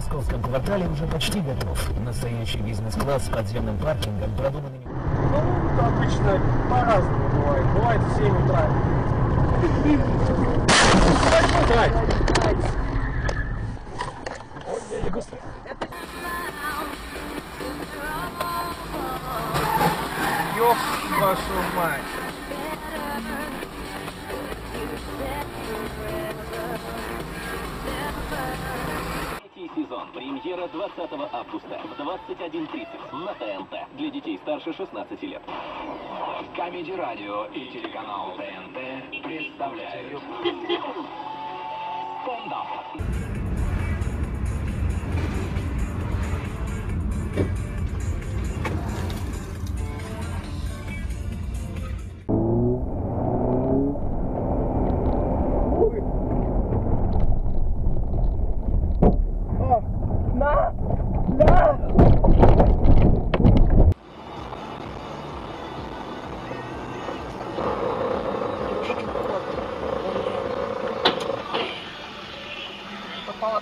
московском квартале уже почти готов. Настоящий бизнес-класс с подземным паркингом, продуманный... Ну, обычно по-разному бывает. Бывает в 7 утра. Ёб вашу мать. Сезон. Премьера 20 августа в 21:30 на ТНТ. Для детей старше 16 лет. Камеди радио и телеканал ТНТ представляют. Стендап.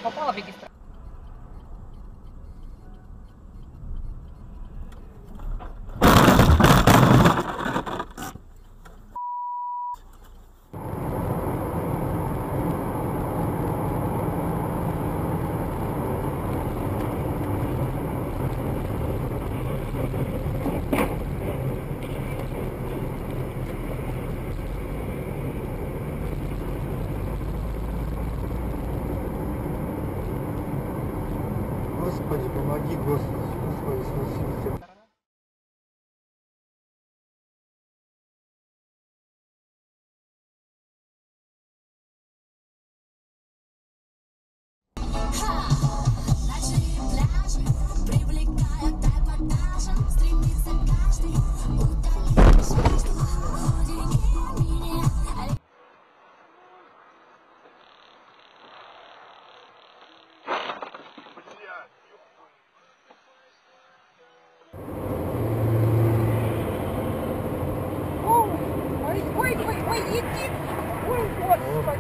Попала в регистрацию. Господи, помоги, Господи, спасибо.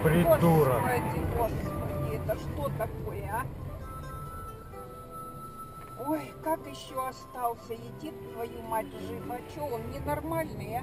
Придурок. Господи, Господи, это что такое, а? Ой, как еще остался? Едит твою мать жив. А че, он ненормальный, а?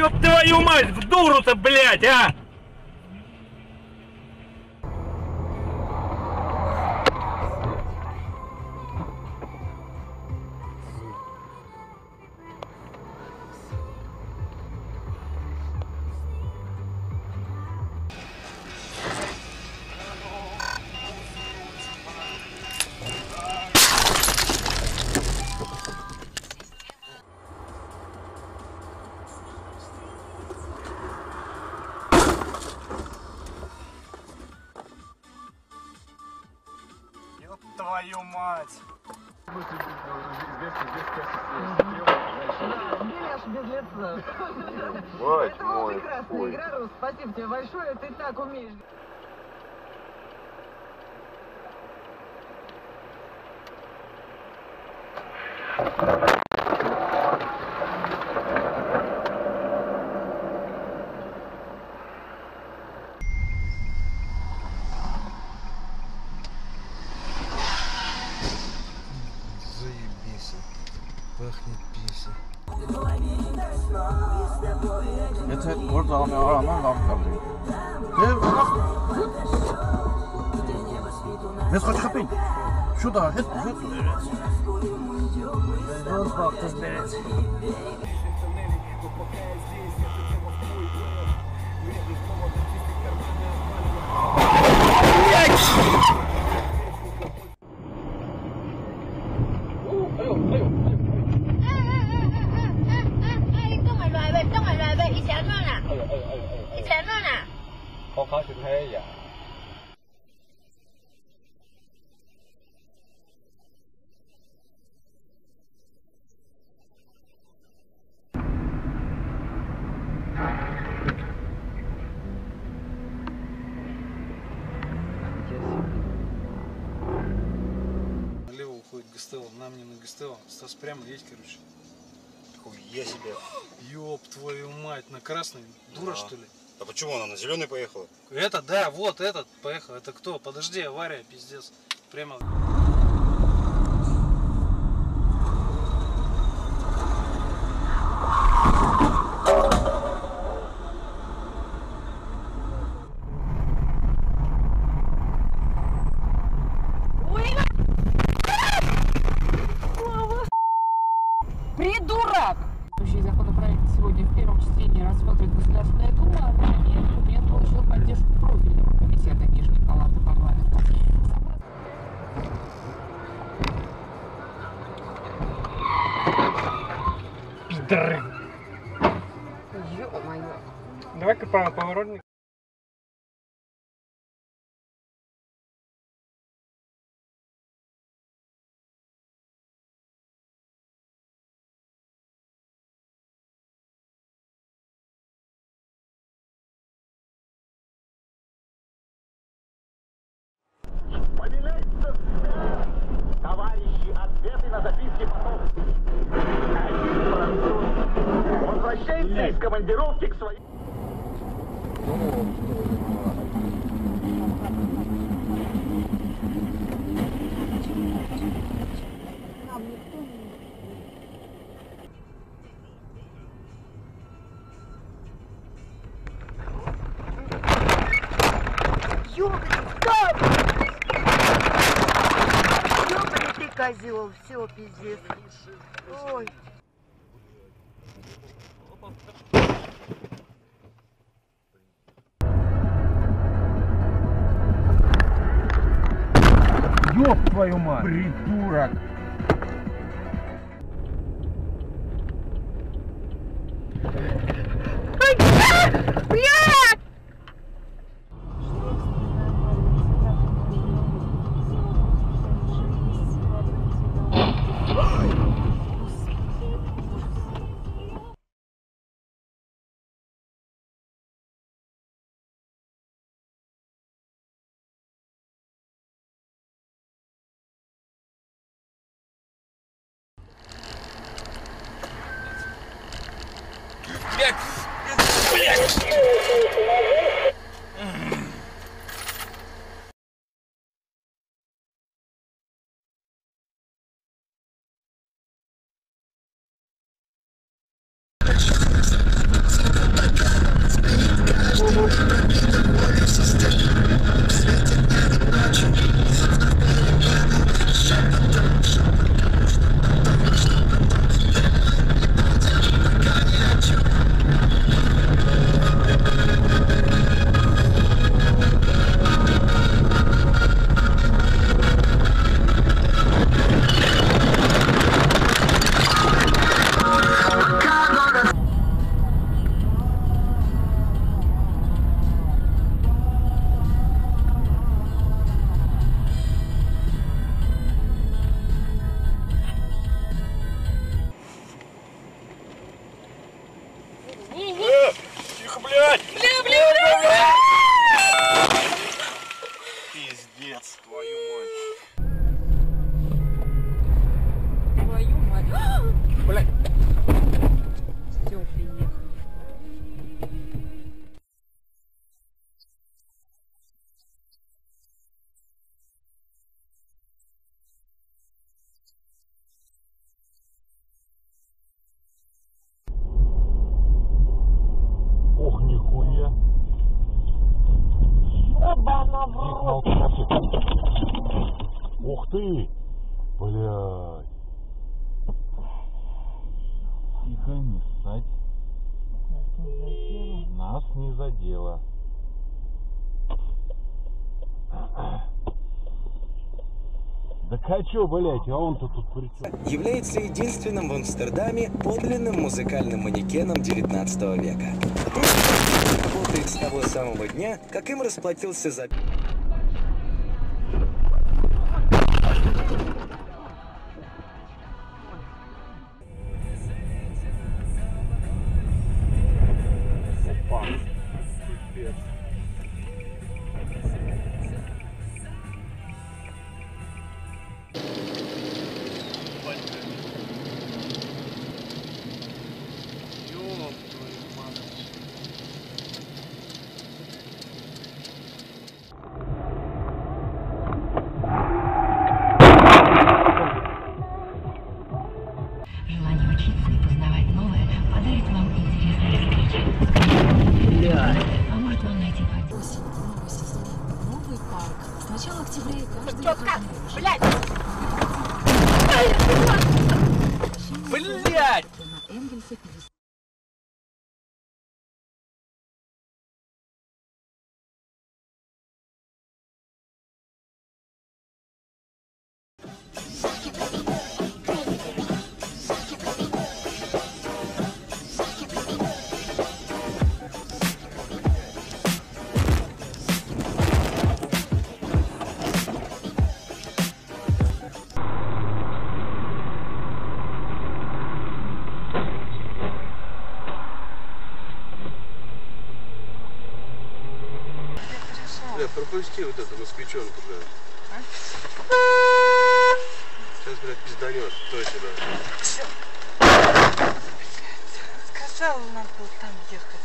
Ёб твою мать, в дуру-то, блядь, а! Твою мать! Это была прекрасная игра, Рус. Спасибо тебе большое, ты так умеешь. Пахнет писа. Это burada almaya rağmen lafladı. Ne kaç kapıyın? Şu da hep Хея. Налево уходит Гастелло, нам не на Гастелло. Стас прямо едь, короче. Такой, я себе. Ёб твою мать, на красный? Дура, что ли? А почему она на зеленый поехала? Это да, вот этот поехал. Это кто? Подожди, авария, пиздец. Прямо. Придурок! Следующий законопроект сегодня в первом чтении рассмотрит Государственная Дума, а не документ получил поддержку профильного комитета Нижней палаты парламента. Пидоры! Ё-моё! Давай-ка поворотник. Товарищи, ответы на записки потом. Один француз возвращается из командировки к своей... Козел, все, пиздец. Ой. Ёб твою мать! Придурок! Блядь! Ух ты! Блядь! Тихо, не ссать. Нас не задело. Да качо, блядь, а он-то тут при чём? Является единственным в Амстердаме подлинным музыкальным манекеном 19 века. работает с того самого дня, как им расплатился за... Пропусти вот эту москвичонку, блядь. А? Сейчас, блядь, пизданет. Кто тебя? Все. Блядь, сказала, надо было там ехать.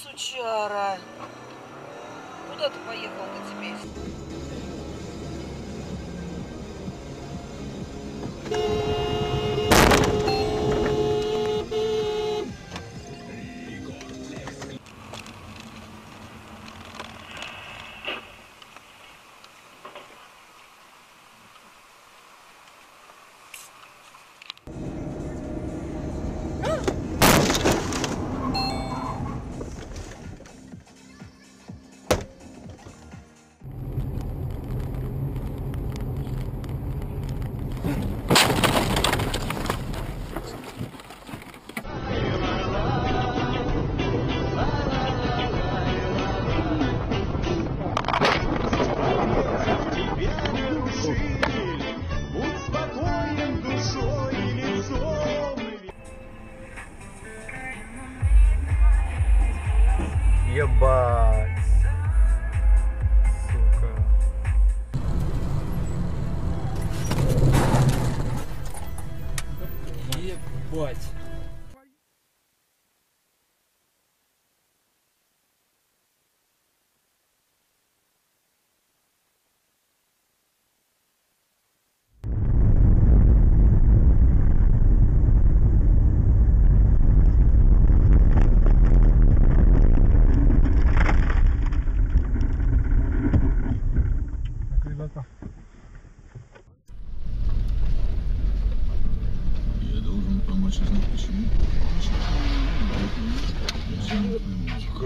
Сучара! Куда ты поехал-то теперь?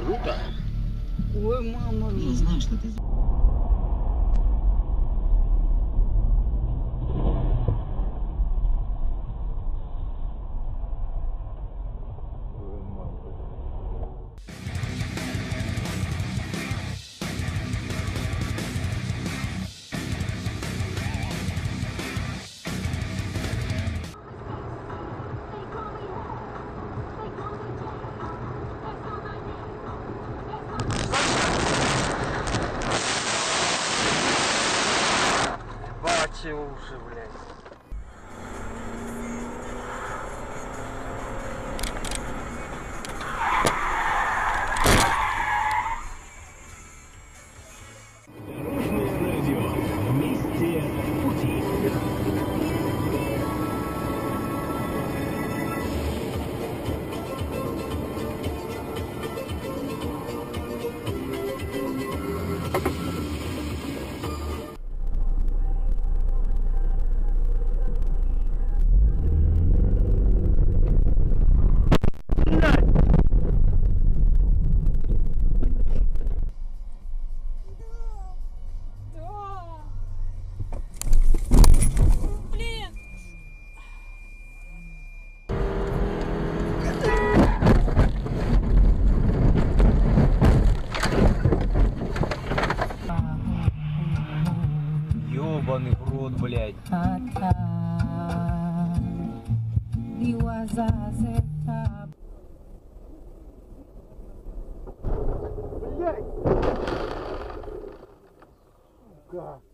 Круто! Ой, мама, я знаю, что ты... Ай-яй-яй! Сука!